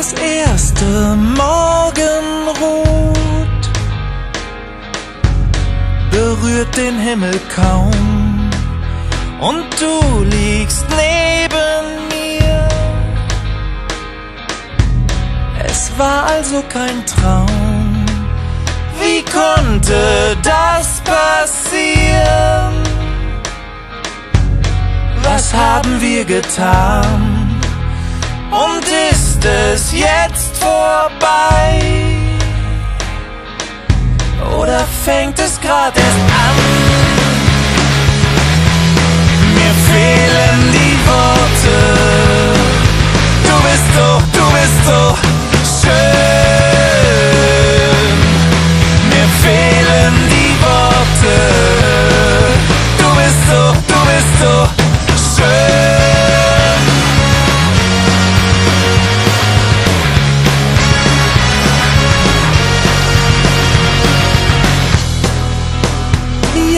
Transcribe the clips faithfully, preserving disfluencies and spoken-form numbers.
das erste Morgenrot berührt den Himmel kaum und du liegst neben mir. Es war also kein Traum. Wie konnte das passieren? Was haben wir getan? Und ist es jetzt vorbei? Oder fängt es gerade erst an? Mir fehlen die Worte. Du bist so, du bist so schön. Mir fehlen die Worte. Du bist so, du bist so schön.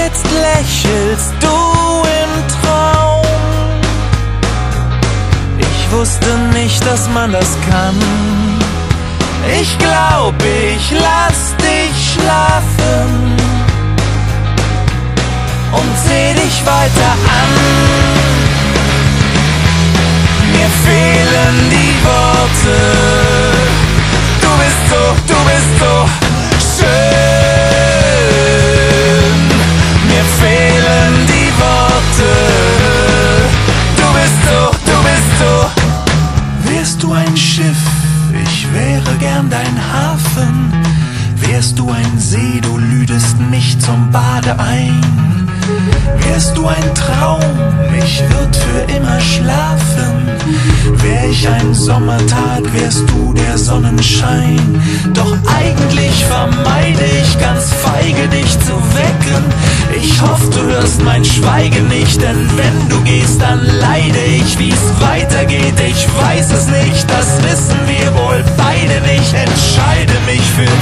Jetzt lächelst du im Traum. Ich wusste nicht, dass man das kann. Ich glaub, ich lass dich schlafen und seh dich weiter an. Mir fehlen die Worte. Du bist so, du bist so schön. Du bist so, du bist so. Wärst du ein Schiff, ich wäre gern dein Hafen. Wärst du ein See, du lüdest mich zum Bade ein. Wärst du ein Traum, ich würd für immer schlafen. Wär ich ein Sommertag, wärst du der Sonnenschein. Doch eigentlich vermeide ich ganz feige dich zu wecken. Ich hoffe, du hörst mein Schweigen nicht, denn wenn du gehst, dann leide ich. Wie's weitergeht, ich weiß es nicht, das wissen wir wohl beide nicht. Entscheide mich für